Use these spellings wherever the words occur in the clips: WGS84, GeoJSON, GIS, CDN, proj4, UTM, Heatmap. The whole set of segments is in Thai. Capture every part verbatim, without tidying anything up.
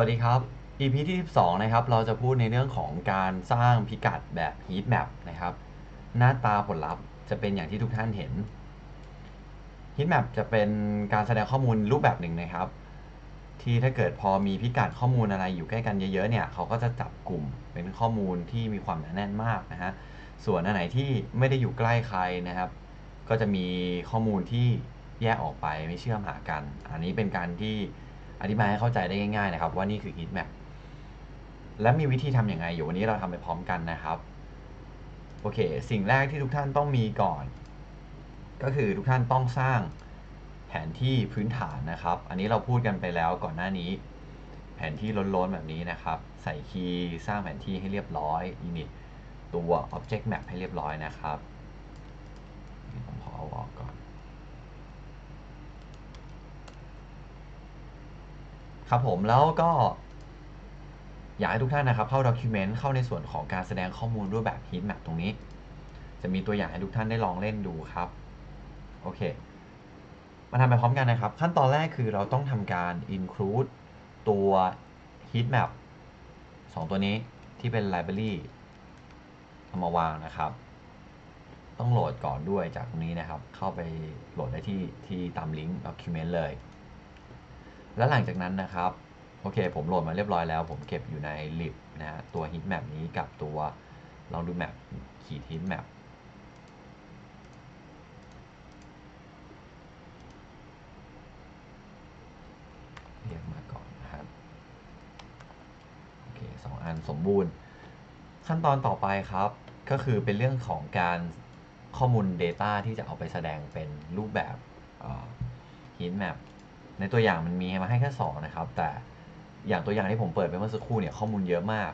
สวัสดีครับ อี พี ที่สิบสองนะครับเราจะพูดในเรื่องของการสร้างพิกัดแบบ Heatmap นะครับหน้าตาผลลัพธ์จะเป็นอย่างที่ทุกท่านเห็น Heatmap จะเป็นการแสดงข้อมูลรูปแบบหนึ่งนะครับที่ถ้าเกิดพอมีพิกัดข้อมูลอะไรอยู่ใกล้กันเยอะๆเนี่ยเขาก็จะจับกลุ่มเป็นข้อมูลที่มีความหนาแน่นมากนะฮะส่วนอันไหนที่ไม่ได้อยู่ใกล้ใครนะครับก็จะมีข้อมูลที่แยกออกไปไม่เชื่อมหากันอันนี้เป็นการที่อธิบายให้เข้าใจได้ง่ายๆนะครับว่านี่คือ Heatmap และมีวิธีทำอย่างไรอยู่วันนี้เราทำไปพร้อมกันนะครับโอเคสิ่งแรกที่ทุกท่านต้องมีก่อนก็คือทุกท่านต้องสร้างแผนที่พื้นฐานนะครับอันนี้เราพูดกันไปแล้วก่อนหน้านี้แผนที่ล้นๆแบบนี้นะครับใส่คีย์สร้างแผนที่ให้เรียบร้อย Init ตัว Object Map ให้เรียบร้อยนะครับผมขอเอาออกก่อนครับผมแล้วก็อยากให้ทุกท่านนะครับเข้า Document เข้าในส่วนของการแสดงข้อมูลรูปแบบ Heatmap ตรงนี้จะมีตัวอย่างให้ทุกท่านได้ลองเล่นดูครับโอเคมาทำไปพร้อมกันนะครับขั้นตอนแรกคือเราต้องทำการ include ตัว Heatmap สองตัวนี้ที่เป็น library เอามาวางนะครับต้องโหลดก่อนด้วยจากตรงนี้นะครับเข้าไปโหลดได้ที่ที่ตามลิงก์ Document เลยและหลังจากนั้นนะครับโอเคผมโหลดมาเรียบร้อยแล้วผมเก็บอยู่ใน lib นะฮะตัว heatmap นี้กับตัวลองดู map ขีด heatmap เรียกมาก่อนนะครับโอเคสองอันสมบูรณ์ขั้นตอนต่อไปครับก็คือเป็นเรื่องของการข้อมูล data ที่จะเอาไปแสดงเป็นรูปแบบ heatmapในตัวอย่างมันมีมาให้แค่สองนะครับแต่อย่างตัวอย่างที่ผมเปิดไปเมื่อสักครู่เนี่ยข้อมูลเยอะมาก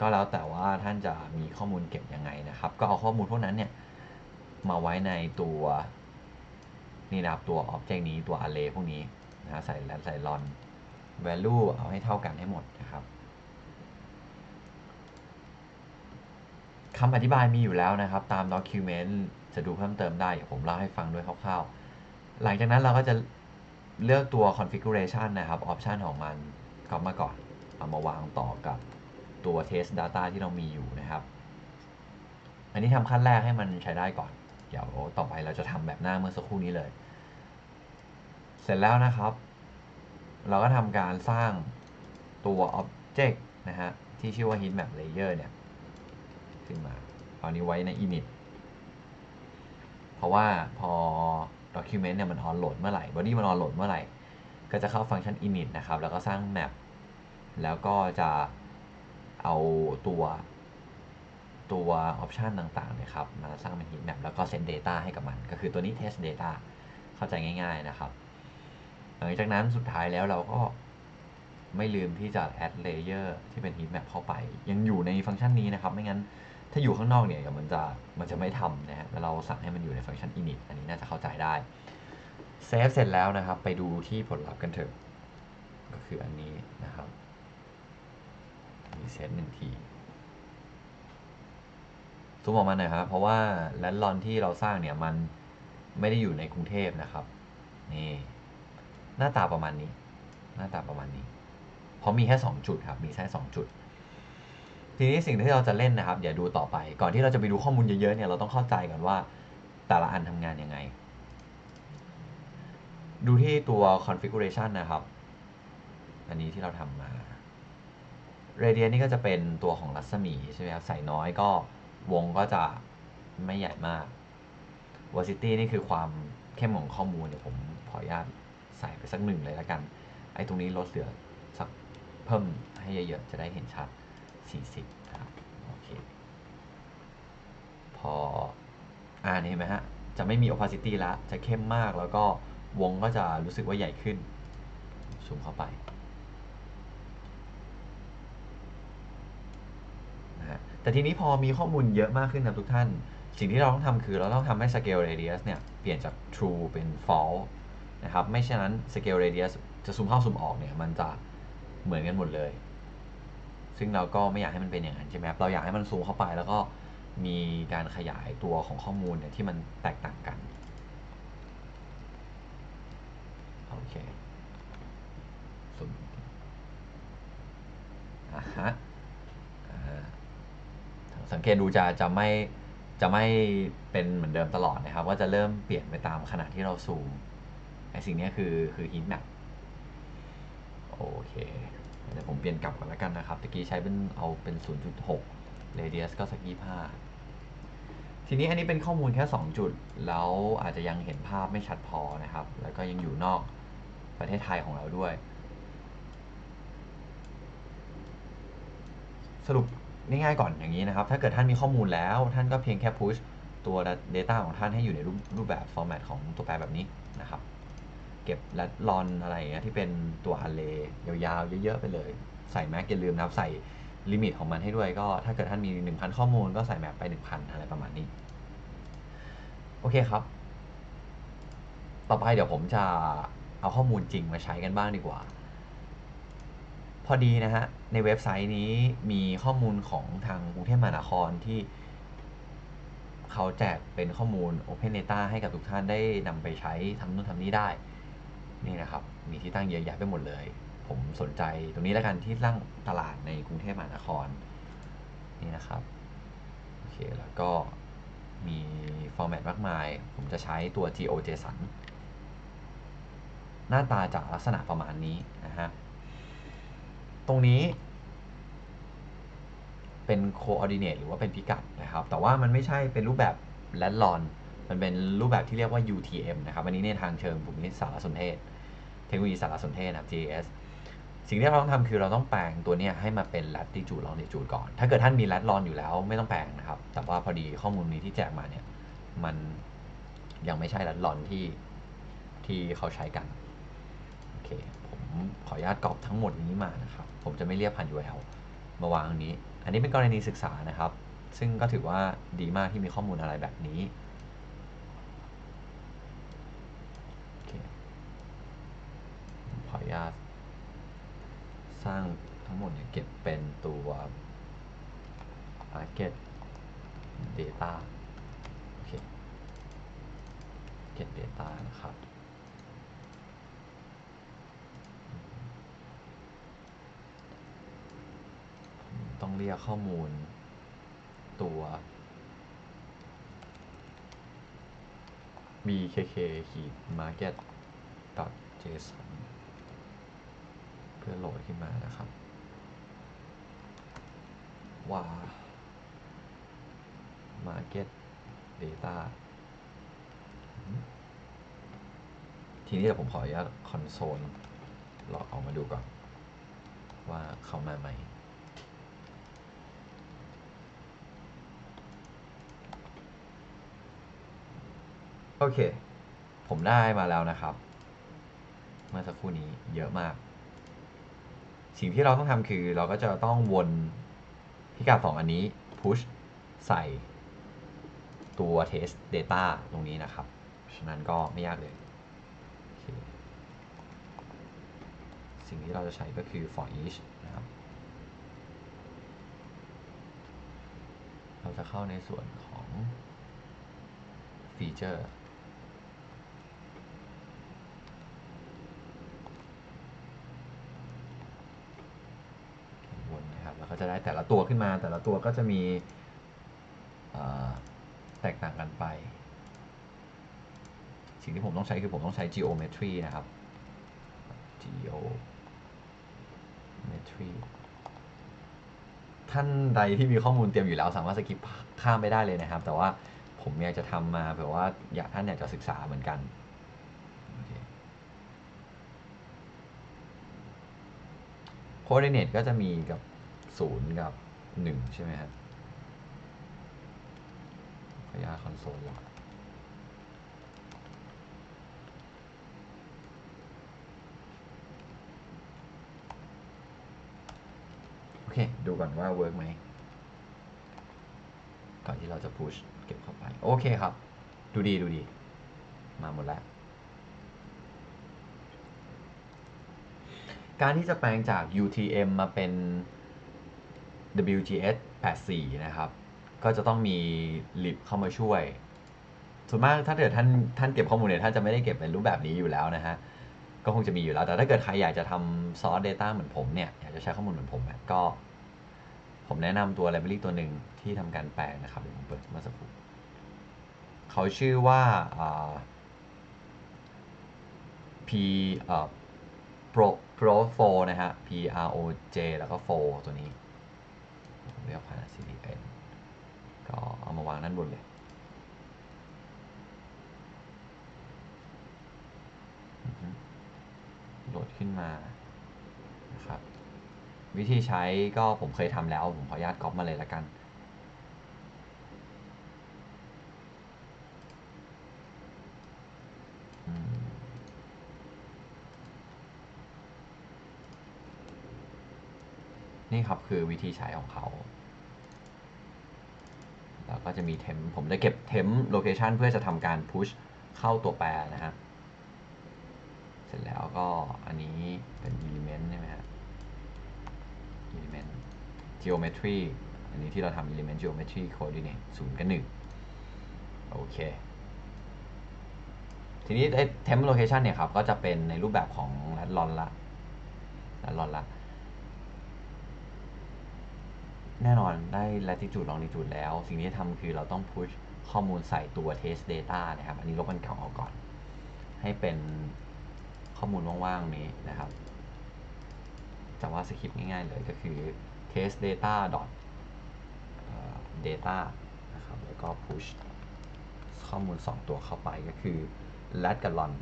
ก็แล้วแต่ว่าท่านจะมีข้อมูลเก็บยังไงนะครับก็เอาข้อมูลพวกนั้นเนี่ยมาไว้ในตัวนี่นะครับตัว object นี้ตัว array พวกนี้นะใส่แลนใส่ลอน value เอาให้เท่ากันให้หมดนะครับคำอธิบายมีอยู่แล้วนะครับตาม document จะดูเพิ่มเติมได้เดี๋ยวผมเล่าให้ฟังด้วยคร่าวๆหลังจากนั้นเราก็จะเลือกตัว configuration นะครับ option ของมันกลับมาก่อนเอามาวางต่อกับตัว test data ที่เรามีอยู่นะครับอันนี้ทำขั้นแรกให้มันใช้ได้ก่อนเดี๋ยวต่อไปเราจะทำแบบหน้าเมื่อสักครู่นี้เลยเสร็จแล้วนะครับเราก็ทำการสร้างตัว object นะฮะที่ชื่อว่า heatmap layer เนี่ยขึ้นมาเอานี้ไว้ใน init เพราะว่าพอdocument เนี่ยมันออนโหลดเมื่อไหร่ body มันออนโหลดเมื่อไหร่ก็จะเข้าฟังก์ชัน init นะครับแล้วก็สร้าง map แล้วก็จะเอาตัวตัว option ต่างๆนะครับมาสร้างเป็น heat map แล้วก็ set data ให้กับมันก็คือตัวนี้ test data เข้าใจง่ายๆนะครับหลังจากนั้นสุดท้ายแล้วเราก็ไม่ลืมที่จะ add layer ที่เป็น heat map เข้าไปยังอยู่ในฟังก์ชันนี้นะครับไม่งั้นถ้าอยู่ข้างนอกเนี่ยมันจะมันจะไม่ทำนะฮะเราสั่งให้มันอยู่ในฟังก์ชัน init อันนี้น่าจะเข้าใจได้เซฟเสร็จแล้วนะครับไปดูที่ผลลัพธ์กันเถอะก็คืออันนี้นะครับมีเซฟหนึ่งทีซูมออกมาหน่อยครับเพราะว่าแลนลอนที่เราสร้างเนี่ยมันไม่ได้อยู่ในกรุงเทพนะครับนี่หน้าตาประมาณนี้หน้าตาประมาณนี้เพราะมีแค่สองจุดครับมีแค่สองจุดทีนี้สิ่งที่เราจะเล่นนะครับอย่าดูต่อไปก่อนที่เราจะไปดูข้อมูลเยอะๆเนี่ยเราต้องเข้าใจก่อนว่าแต่ละอันทำงานยังไงดูที่ตัว configuration นะครับอันนี้ที่เราทำมา radius นี่ก็จะเป็นตัวของรัศมีใช่ไหมครับใส่น้อยก็วงก็จะไม่ใหญ่มาก opacity นี่คือความเข้มของข้อมูลเดี๋ยวผมขออนุญาตใส่ไปสักหนึ่งเลยละกันไอ้ตรงนี้ลดเหลือสักเพิ่มให้เยอะๆจะได้เห็นชัดสี่สิบครับโอเคพออ่านเห็นไหมฮะจะไม่มี opacity ละจะเข้มมากแล้วก็วงก็จะรู้สึกว่าใหญ่ขึ้นซูมเข้าไปนะฮะแต่ทีนี้พอมีข้อมูลเยอะมากขึ้นนะทุกท่านสิ่งที่เราต้องทำคือเราต้องทำให้ scale radius เนี่ยเปลี่ยนจาก true เป็น false นะครับไม่เช่นนั้น scale radius จะซูมเข้าซูมออกเนี่ยมันจะเหมือนกันหมดเลยซึ่งเราก็ไม่อยากให้มันเป็นอย่างนั้นใช่ไหมครับเราอยากให้มันซูมเข้าไปแล้วก็มีการขยายตัวของข้อมูลเนี่ยที่มันแตกต่างกันโอเคซูม งเกตดูจะจะไม่จะไม่เป็นเหมือนเดิมตลอดนะครับว่าจะเริ่มเปลี่ยนไปตามขนาดที่เราซูมไอสิ่งนี้คือคือ heatmap โอเคเดี๋ยวผมเปลี่ยนกลับก่อนแล้วกันนะครับตะกี้ใช้เป็นเอาเป็น ศูนย์จุดหก radius ก็สัก ยี่สิบห้า ทีนี้อันนี้เป็นข้อมูลแค่สองจุดแล้วอาจจะยังเห็นภาพไม่ชัดพอนะครับแล้วก็ยังอยู่นอกประเทศไทยของเราด้วยสรุปง่ายๆก่อนอย่างนี้นะครับถ้าเกิดท่านมีข้อมูลแล้วท่านก็เพียงแค่ push ตัว data ของท่านให้อยู่ในรูปแบบ format ของตัวแปรแบบนี้นะครับเก็บและลอนอะไรอย่างเงี้ยที่เป็นตัว array ยาวๆเยอะๆไปเลยใส่ map อย่าลืมนะครับใส่ลิมิตของมันให้ด้วยก็ถ้าเกิดท่านมี หนึ่งพัน ข้อมูลก็ใส่ map ไป หนึ่งพัน อะไรประมาณนี้โอเคครับต่อไปเดี๋ยวผมจะเอาข้อมูลจริงมาใช้กันบ้างดีกว่าพอดีนะฮะในเว็บไซต์นี้มีข้อมูลของทางกรุงเทพมหานครที่เขาแจกเป็นข้อมูล Open Data ให้กับทุกท่านได้นำไปใช้ทำนู่นทำนี่ได้นี่นะครับมีที่ตั้งเยอะแยะไปหมดเลยผมสนใจตรงนี้แล้วกันที่ตั้งตลาดในกรุงเทพมหานครนี่นะครับโอเคแล้วก็มีฟอร์แมตมากมายผมจะใช้ตัว GeoJSON หน้าตาจากลักษณะประมาณนี้นะฮะตรงนี้เป็น coordinate หรือว่าเป็นพิกัดนะครับแต่ว่ามันไม่ใช่เป็นรูปแบบแลนด์ลอนมันเป็นรูปแบบที่เรียกว่า ยู ที เอ็ม นะครับอันนี้ในทางเชิงภูมิสารสนเทศเทคโนโลยีสารสนเทศนะครับ จี ไอ เอส สิ่งที่เราต้องทำคือเราต้องแปลงตัวนี้ให้มาเป็น latitude longitude ก่อนถ้าเกิดท่านมี lat long อยู่แล้วไม่ต้องแปลงนะครับแต่ว่าพอดีข้อมูลนี้ที่แจกมาเนี่ยมันยังไม่ใช่ lat long ที่ที่เขาใช้กันโอเคผมขออนุญาตก๊อปทั้งหมดนี้มานะครับผมจะไม่เรียกผ่าน ยู อาร์ แอล มาวางตรงนี้อันนี้เป็นกรณีศึกษานะครับซึ่งก็ถือว่าดีมากที่มีข้อมูลอะไรแบบนี้ขออนุญาตสร้างทั้งหมดเนี่ยเก็บเป็นตัว target data โอเค get data นะครับต้องเรียกข้อมูลตัว bkk-market.jsonเพื่อโหลดขึ้นมานะครับว่า market data ทีนี้เดี๋ยวผมขออนุญาตคอนโซลล็อกออกมาดูก่อนว่าเขามาไหมโอเคผมได้มาแล้วนะครับเมื่อสักครู่นี้เยอะมากสิ่งที่เราต้องทำคือเราก็จะต้องวนพิกัดสองอันนี้ push ใส่ตัว test data ตรงนี้นะครับฉะนั้นก็ไม่ยากเลย okay. สิ่งที่เราจะใช้ก็คือ for each นะครับเราจะเข้าในส่วนของ featureก็จะได้แต่ละตัวขึ้นมาแต่ละตัวก็จะมีแตกต่างกันไปสิ่งที่ผมต้องใช้คือผมต้องใช้ geometry นะครับ geometry ท่านใดที่มีข้อมูลเตรียมอยู่แล้วสามารถสกิปข้ามไปได้เลยนะครับแต่ว่าผมอยากจะทำมาเผื่อว่าอยากท่านอยากจะศึกษาเหมือนกันโคออร์ดิเนตก็จะมีกับศูนย์กับหนึ่งใช่ไหมครับขยายคอนโซลหลักโอเคดูก่อนว่าเวิร์กไหมก่อนที่เราจะพุชเก็บเข้าไปโอเคครับดูดีดูดีมาหมดแล้วการที่จะแปลงจาก ยู ที เอ็ม มาเป็น ดับเบิลยู จี เอส แปดสิบสี่ นะครับก็จะต้องมี lib เข้ามาช่วยส่วนมากถ้าเกิดท่านท่านเก็บข้อมูลเนี่ยท่านจะไม่ได้เก็บเป็นรูปแบบนี้อยู่แล้วนะฮะก็คงจะมีอยู่แล้วแต่ถ้าเกิดใครอยากจะทำซอส data เหมือนผมเนี่ยอยากจะใช้ข้อมูลเหมือนผมก็ ผมแนะนำตัว library ตัวหนึ่งที่ทำการแปลงนะครับเดี๋ยวผมเปิดมาสักครู่เขาชื่อว่า p pro pro โฟร์ นะฮะ p r o j แล้วก็โฟร์ตัวนี้เรียกผ่าน ซี ดี เอ็น ก็เอามาวางด้านบนเลยโหลดขึ้นมานะครับวิธีใช้ก็ผมเคยทำแล้วผมขออนุญาตก๊อปมาเลยละกันนี่ครับคือวิธีใช้ของเขาแล้วก็จะมีเทมผมจะเก็บเทมโลเคชันเพื่อจะทำการพุชเข้าตัวแปรนะฮะเสร็จแล้วก็อันนี้เป็น element ใช่ไหมฮะ element geometry อันนี้ที่เราทำ element geometry coordinate ศูนย์กับหนึ่งโอเคทีนี้ไอ้ temp location เนี่ยครับก็จะเป็นในรูปแบบของลัดลอนละลัดลอนละแน่นอนได้ latitude longitude แล้วสิ่งที่ทำคือเราต้อง push ข้อมูลใส่ตัว test data นะครับอันนี้ลบมันเก่าออกก่อนให้เป็นข้อมูลว่างๆนี้นะครับแต่ว่าสคริปต์ง่ายๆเลยก็คือ test data dot data นะครับแล้วก็ push ข้อมูลสองตัวเข้าไปก็คือ lat กับ lon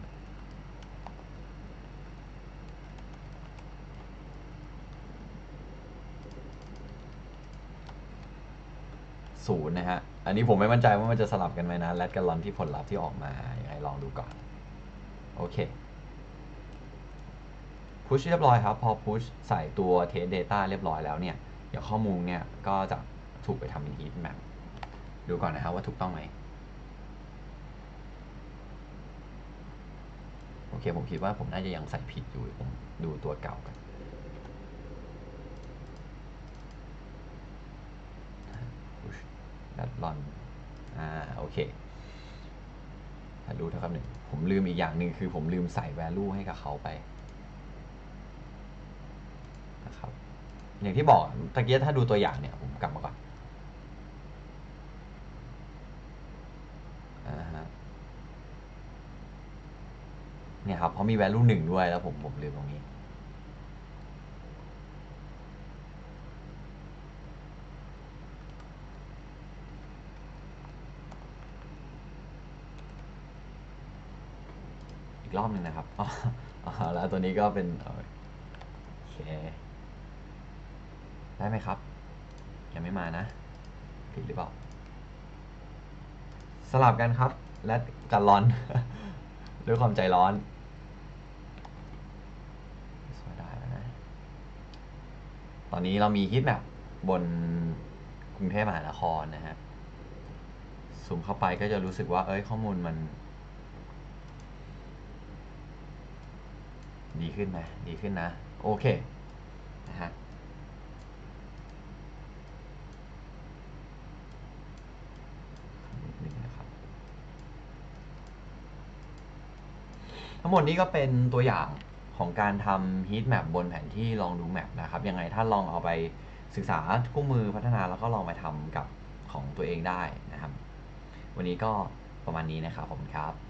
ศูนย์นะฮะอันนี้ผมไม่มั่นใจว่ามันจะสลับกันไหมนะ lat กับ lon ที่ผลลัพธ์ที่ออกมายังไงลองดูก่อนโอเคพุชเรียบร้อยครับพอพุชใส่ตัว test data เรียบร้อยแล้วเนี่ยเดี๋ยวข้อมูลเนี่ยก็จะถูกไปทำเป็น heatmap ดูก่อนนะครับว่าถูกต้องไหมโอเคผมคิดว่าผมน่าจะยังใส่ผิดอยู่ผมดูตัวเก่ากันพุชดัดลอนอ่าโอเคดูนะครับหนึ่งผมลืมอีกอย่างหนึ่งคือผมลืมใส่ value ให้กับเขาไปอย่างที่บอกตะเกียถ้าดูตัวอย่างเนี่ยผมกลับมาก่อนอ่าฮะเนี่ยครับเพราะมี value หนึ่งด้วยแล้วผมผมลืมตรงนี้อีกรอบหนึ่งนะครับอ๋อแล้วตัวนี้ก็เป็นโอเคได้ไหมครับยังไม่มานะผิดหรือเปล่าสลับกันครับและกันร้อนด้วยความใจร้อนสวยได้แล้วนะตอนนี้เรามีฮิตแมปบนกรุงเทพมหานครนะฮะซูมเข้าไปก็จะรู้สึกว่าเอ้ยข้อมูลมันดีขึ้นนะดีขึ้นนะโอเคนะฮะทั้งหมดนี้ก็เป็นตัวอย่างของการทำ heat map บนแผนที่ลองดู map นะครับยังไงถ้าลองเอาไปศึกษาคู่มือพัฒนาแล้วก็ลองไปทำกับของตัวเองได้นะครับวันนี้ก็ประมาณนี้นะครับขอบคุณครับ